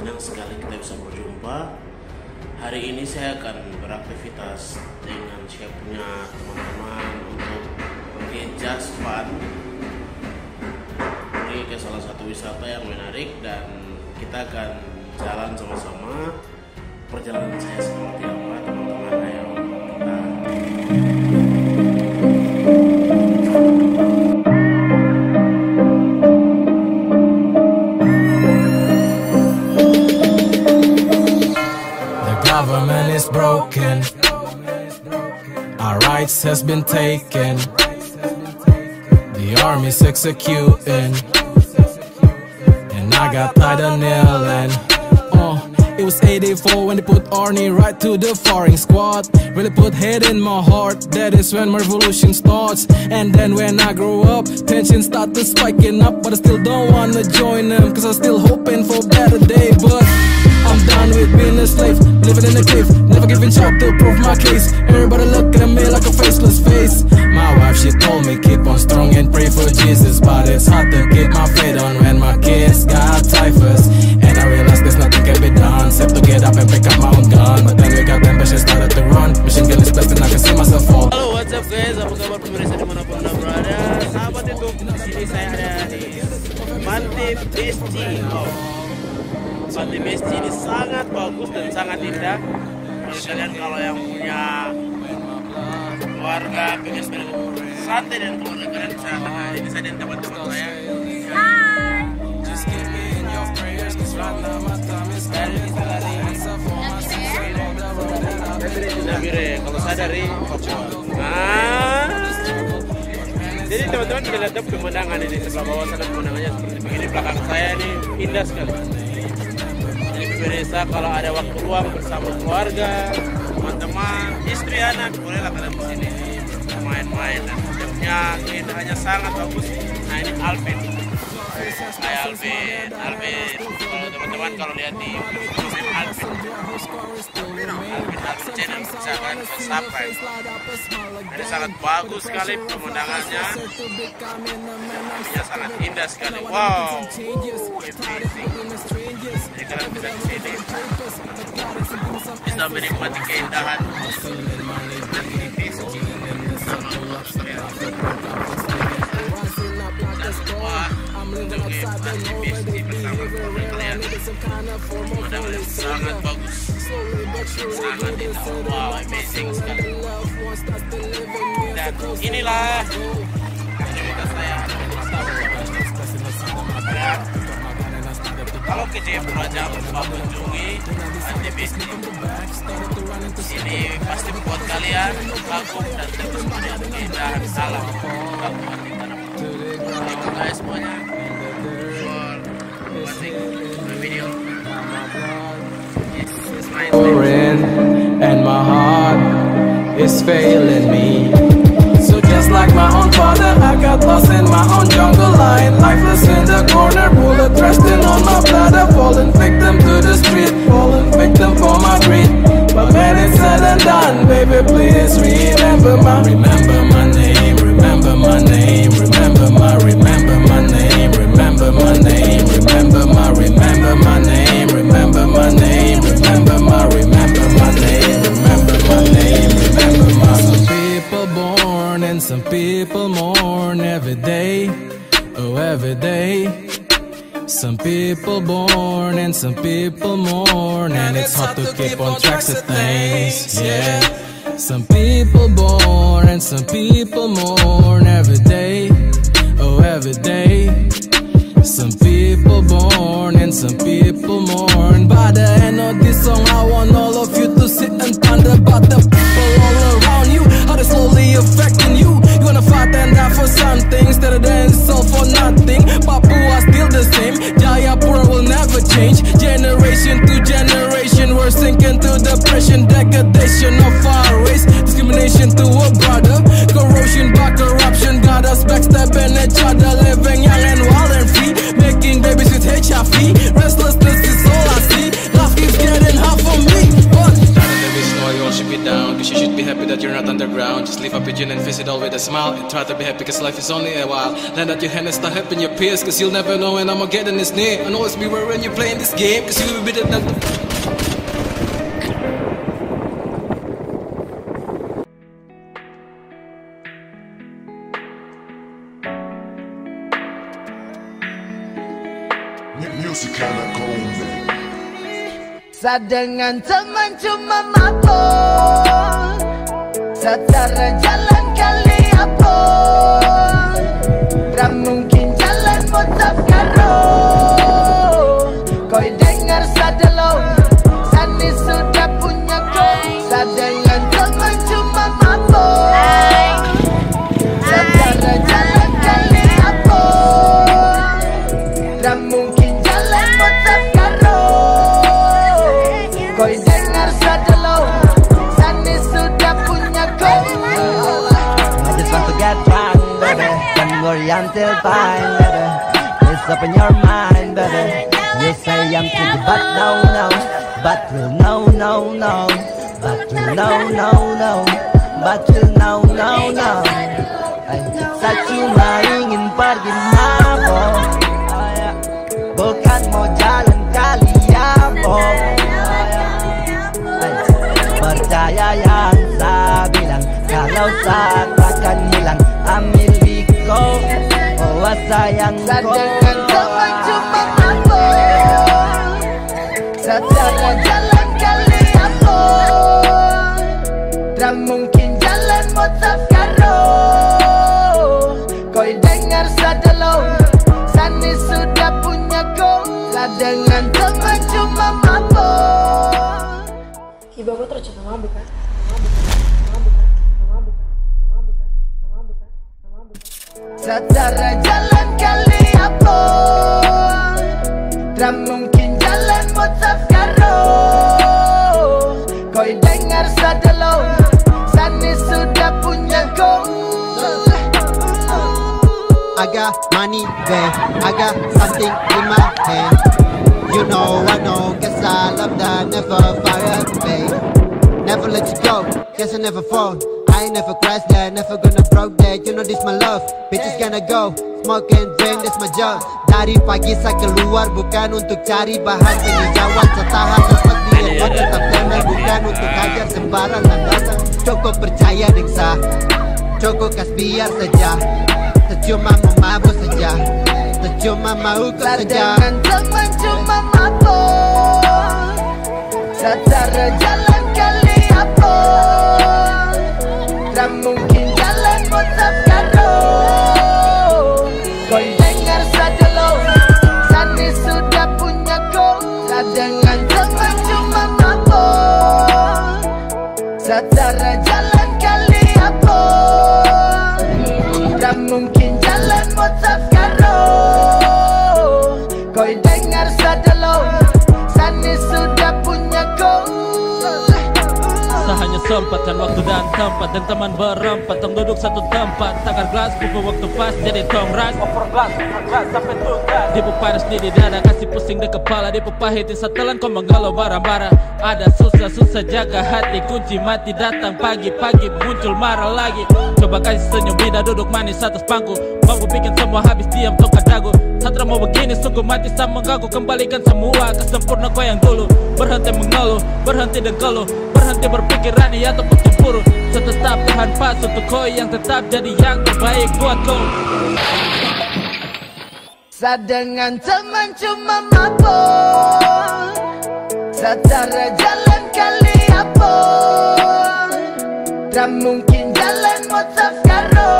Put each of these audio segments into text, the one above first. senang sekali kita bisa berjumpa. Hari ini saya akan beraktivitas dengan saya punya teman-teman untuk pergi Just Park. Pergi ke salah satu wisata yang menarik dan kita akan jalan sama-sama. Perjalanan saya setelah tidak mudah, teman-teman. Ayo kita. Broken. Our rights has been taken. The army's executing, and I got tired of kneeling. It was 84 when they put Arnie right to the firing squad. Really put hate in my heart, that is when my revolution starts. And then when I grow up, tensions start to spiking up, but I still don't wanna join them, cause I'm still hoping for a better day. But I'm done with being a slave, living in a cave, never giving up to prove my case. Everybody looking at me like a faceless face. My wife, she told me keep on strong and pray for Jesus, but it's hard to keep my faith on when my kids got typhus. And I realized there's nothing can be done except to get up and pick up my own gun. But then we got them, but she started to run. Machine gun is blessed and I can see myself fall. Halo, what's up guys? Apa kabar pemirsa dimanapun anda berada? Sahabat YouTube, disini saya ada di Pantai Besti. Pantai Besti ini sangat bagus dan sangat indah. Bagi kalian kalau yang punya keluarga, pengen santai dan keluarga kalian bisa datang. Ini saya dan teman-teman saya. Kalau sadari, jadi teman-teman kita lihat pemandangan ini sebelah bawah sana, pemandangannya seperti begini. Belakang saya ini indah sekali. Jadi pemirsa kalau ada waktu luang bersama keluarga, teman-teman, istri, anak, bolehlah kalian kesini main-main. Dan tempatnya keindahannya sangat bagus. Nah ini Alvin. Hai Alvin, Alvin. Teman-teman kalau lihat di YouTube Alvin channel bisa kalian subscribe. Ini sangat bagus sekali pemandangannya. Tempatnya sangat indah sekali. Wow. Jadi kalian bisa kesini, bisa menikmati keindahan. Sangat bagus, sangat indah, wow, amazing sekali. Dan inilah cerita saya. Kalau ke Jayapura coba kunjungi Pantai Besti. Ini pasti buat kalian kagum dan terus melihat keindahan alam. Terima kasih semuanya. And my heart is failing me. So just like my own father, I got lost in my own jungle, lying lifeless in the corner, bullet resting on my bladder, falling victim to the street, falling victim for my greed. But when it's said and done, baby, please remember my name, remember my name, remember my name, remember my name, remember my name, remember my name, remember my name, remember my name, remember my name. Some people born and some people mourn every day, oh every day. Some people born and some people mourn, and it's hard to keep on track of things, yeah. Some people born and some people mourn every day, oh every day. Some people born and some people mourn. By the end of this song, I want all of you to sit and ponder about the people all around you, how they're slowly affecting you. You wanna fight and die for something instead of then sell for nothing. Papua still the same, Jayapura will never change. Generation to generation, we're sinking to depression, degradation of our race, discrimination to a brother, corrosion by corruption, got us backstabbing each other, living young and wild and free. Making babies with HIV, restlessness is all I see. Life keeps getting hard for me. But none of this why you all should be down, cause you should be happy that that you're not underground. Just leave a pigeon and visit all with a smile, and try to be happy cause life is only a while. Land out your hand and start helping your peers, cause you'll never know when Armageddon is near. And always beware when you're playing this game, cause you'll be beaten at the... Sadengan teman cuma mabuk, setara jalan kali apung, tak mungkin jalan mutap karo. Kau dengar sadelo, sani sudah punya kau. Sadengan teman cuma mabuk, setara jalan kali apung, tak mungkin jalan mutap karo. Kau dengar sadelo, sani sudah punya kau. I just want to get drunk, baby. Don't worry, I'm still fine, baby. Just open your mind, baby. You say I'm thinking, but no, no. But will no, no, no. But will no, no, no. But will no, no, no. Saksi maingin pergi mabok, bukan mau jalan kali amok. Percaya yang saya bilang, kalau saya takkan hilang, ambil biko, oh sayang kau. Sadengan teman cuma mabuk, setara jalan kali apung, tak mungkin jalan mutap karo. Kau dengar sadelo, sani sudah punya kau. Sadengan teman cuma mabuk. Ibu aku tercinta mabuk kan? Mabuk kan? Setara jalan kali apung, tak mungkin jalan mutap karo. Kau dengar sadelo, sani sudah punya kau. I got money there, I got something in my hand. You know, I know, guess I love that, never fire, babe. Never let you go, guess I never fall. I ain't never crashed there, never gonna broke there. You know this my love, bitches gonna go. Smoke and drink, that's my job. Dari pagi saya keluar, bukan untuk cari bahan penjawab. Saya tahan seperti yang kau tetap tenang, bukan untuk hajar sembarang landasan. Cukup percaya dengan cukup kas biar saja. Cuma mau mabuk saja, cuma mau kau saja. Sadengan teman cuma mabuk, setara jalan kali apung, tak mungkin jalan mutap karo. Kau dengar sadelo, sani sudah punya kau. Sadengan teman cuma mabuk, setara jalan kali apung, tak mungkin mutap karo. Kau dengar sadelo, sani sudah punya kau. Sahanya sempatkan waktu dan tempat, dan teman berempat tong duduk satu tempat. Takar gelas, buku waktu pas jadi tongras. Over glass sampai tuntas. Dipuk panas di dada, kasih pusing di kepala. Dipuk pahitin setelan, kau menggalau bara-bara. Ada susah-susah jaga hati, kunci mati datang pagi-pagi muncul marah lagi. Coba kasih senyum bida duduk manis atas pangku. Aku bikin semua habis diam toka dagu. Satra mau begini sungguh mati sama mengganggu. Kembalikan semua kesempurna kau yang dulu. Berhenti mengeluh, berhenti dengkeluh, berhenti berpikir rani ataupun cemburu. Tetap tahan pas untuk kau yang tetap jadi yang terbaik buat kau. Sadengan teman cuma mabuk, setara jalan kali apung, tak mungkin jalan mutap karo.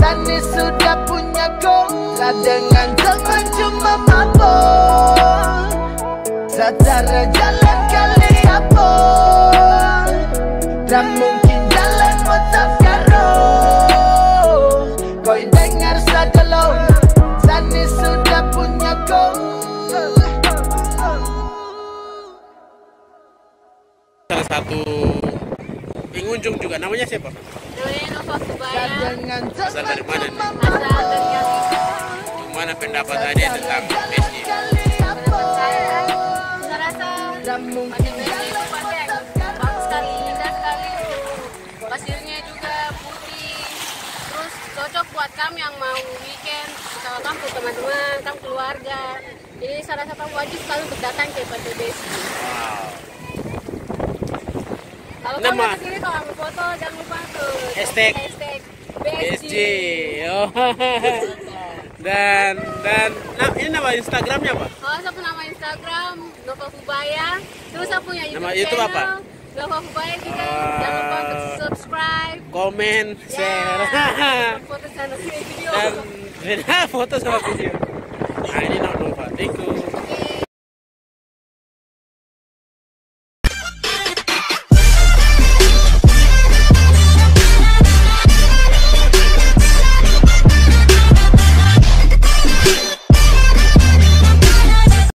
Sani sudah punya kau. Sadengan teman cuma mabuk, setara jalan kali apung, tak mungkin jalan mutap karo. Kau dengar sadelo, sani sudah punya kau. Salah satu pengunjung juga namanya siapa? Sadengan teman cuma mabuk. Gimana pendapat Ade tentang mesnya? Pendapat saya, saya rasa ada banyak. cocok buat kamu yang mau weekend bersama kamu, teman-teman, kamu keluarga. Jadi salah satu wajib selalu berdatang ke Batu Desi. Kalau kamu kesini kalau ambil foto jangan lupa tuh hashtag BSG. Dan nah, ini nama Instagramnya apa? Oh, saya punya nama Instagram Nova Fubaya. Terus saya punya YouTube nama YouTube channel, apa? Nova Fubaya juga. Jangan lupa subscribe, komen, share. Foto sama video. Dan beda foto sama video.